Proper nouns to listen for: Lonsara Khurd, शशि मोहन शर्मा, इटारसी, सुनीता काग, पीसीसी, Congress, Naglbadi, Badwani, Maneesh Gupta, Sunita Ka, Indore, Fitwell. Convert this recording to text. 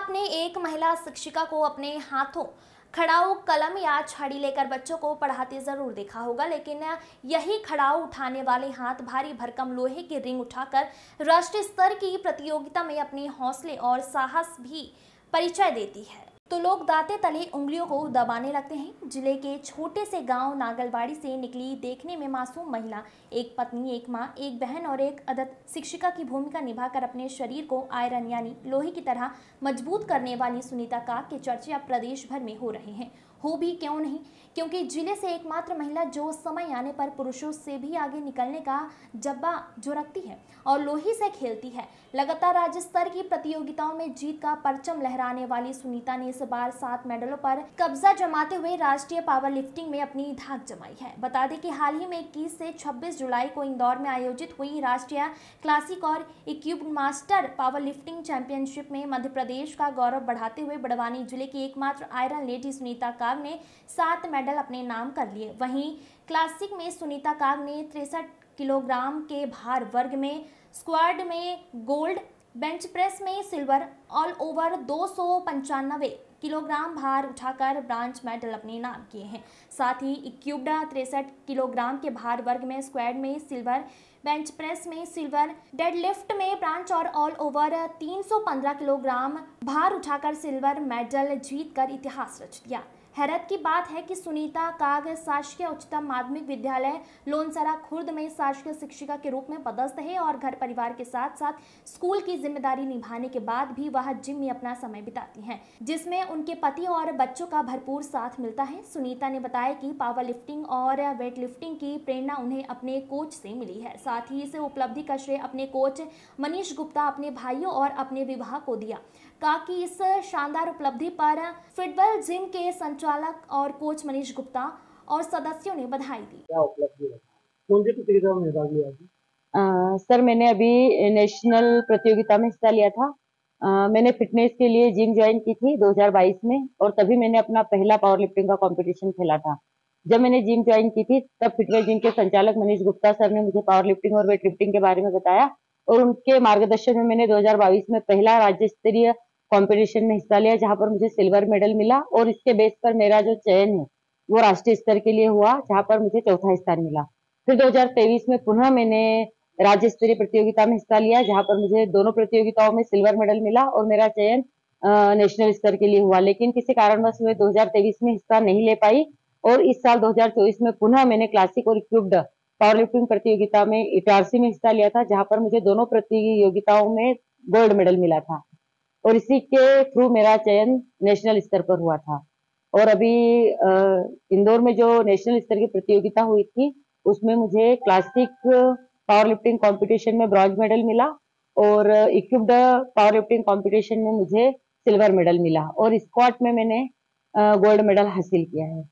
आपने एक महिला शिक्षिका को अपने हाथों खड़ाऊ कलम या छड़ी लेकर बच्चों को पढ़ाते ज़रूर देखा होगा, लेकिन यही खड़ाऊ उठाने वाले हाथ भारी भरकम लोहे की रिंग उठाकर राष्ट्रीय स्तर की प्रतियोगिता में अपने हौसले और साहस भी परिचय देती है, तो लोग दांते तले उंगलियों को दबाने लगते हैं। जिले के छोटे से गांव नागलबाड़ी से निकली देखने में मासूम महिला एक पत्नी, एक मां, एक बहन और एक अदद शिक्षिका की भूमिका निभाकर अपने शरीर को आयरन यानी लोहे की तरह मजबूत करने वाली सुनीता का के चर्चे अब प्रदेश भर में हो रहे हैं। हो भी क्यों नहीं, क्योंकि जिले से एकमात्र महिला जो समय आने पर पुरुषों से भी आगे निकलने का जब्बा जुरकती है और लोही से खेलती है। लगातार राज्य स्तर की प्रतियोगिताओं में जीत का परचम लहराने वाली सुनीता ने इस बार 7 मेडलों पर कब्जा जमाते हुए राष्ट्रीय पावर लिफ्टिंग में अपनी धाक जमाई है। बता दें कि हाल ही में 21 से 26 जुलाई को इंदौर में आयोजित हुई राष्ट्रीय क्लासिक और equip master power lifting championship में मध्य प्रदेश का गौरव बढ़ाते हुए बड़वानी जिले की एकमात्र आयरन लेडी सुनीता का ने 7 मेडल अपने नाम कर लिए। वहीं क्लासिक में सुनीता काग ने 63 किलोग्राम के भार वर्ग में, स्क्वाड में गोल्ड, बेंच प्रेस में सिल्वर, ऑल ओवर 295 किलोग्राम भार उठाकर ब्रांज मेडल अपने नाम किए हैं। साथ ही इक्यूबडा 63 किलोग्राम के भार वर्ग में, स्क्वाड में सिल्वर, बेंच प्रेस में सिल्वर, डेडलिफ्ट में ब्रांज और ऑल ओवर 315 किलोग्राम भार उठाकर सिल्वर मेडल जीतकर इतिहास रच दिया। हैरत की बात है कि सुनीता काग शासकीय उच्चतम माध्यमिक विद्यालय लोनसरा खुर्द में शासकीय शिक्षिका के रूप में पदस्थ है और घर परिवार के साथ साथ स्कूल की जिम्मेदारी निभाने के बाद भी वह जिम में अपना समय बिताती हैं, जिसमें उनके पति और बच्चों का भरपूर साथ मिलता है। सुनीता ने बताया कि पावर लिफ्टिंग और वेट लिफ्टिंग की प्रेरणा उन्हें अपने कोच से मिली है। साथ ही इस उपलब्धि का श्रेय अपने कोच मनीष गुप्ता, अपने भाइयों और अपने विवाह को दिया। काग की इस शानदार उपलब्धि पर फिटवेल जिम के संचालक और कोच मनीष गुप्ता और सदस्यों ने बधाई दी। क्या उपलब्धि है? कौन सी प्रतियोगिता में भाग लिया आपने? सर, मैंने अभी नेशनल प्रतियोगिता में हिस्सा लिया था। मैंने फिटनेस के लिए जिम ज्वाइन की थी 2022 में और तभी मैंने अपना पहला पावर लिफ्टिंग का कॉम्पिटिशन खेला था। जब मैंने जिम ज्वाइन की थी तब फिटनेस जिम के संचालक मनीष गुप्ता सर ने मुझे पावर लिफ्टिंग और वेट लिफ्टिंग के बारे में बताया और उनके मार्गदर्शन में मैंने 2022 में पहला राज्य स्तरीय कॉम्पिटिशन में हिस्सा लिया, जहाँ पर मुझे सिल्वर मेडल मिला और इसके बेस पर मेरा जो चयन है वो राष्ट्रीय स्तर के लिए हुआ, जहाँ पर मुझे चौथा स्थान मिला। फिर 2023 में पुनः मैंने राज्य स्तरीय प्रतियोगिता में हिस्सा लिया, जहाँ पर मुझे दोनों प्रतियोगिताओं में सिल्वर मेडल मिला और मेरा चयन नेशनल स्तर के लिए हुआ, लेकिन किसी कारणवश मैं 2023 में हिस्सा नहीं ले पाई और इस साल 2024 में पुनः मैंने क्लासिक और क्यूब्ड पावर लिफ्टिंग प्रतियोगिता में इटारसी में हिस्सा लिया था, जहाँ पर मुझे दोनों प्रतियोगिताओं में गोल्ड मेडल मिला था और इसी के थ्रू मेरा चयन नेशनल स्तर पर हुआ था। और अभी इंदौर में जो नेशनल स्तर की प्रतियोगिता हुई थी उसमें मुझे क्लासिक पावर लिफ्टिंग कॉम्पिटिशन में ब्रॉन्ज मेडल मिला और इक्विप्ड पावर लिफ्टिंग कॉम्पिटिशन में मुझे सिल्वर मेडल मिला और स्क्वाट में मैंने गोल्ड मेडल हासिल किया है।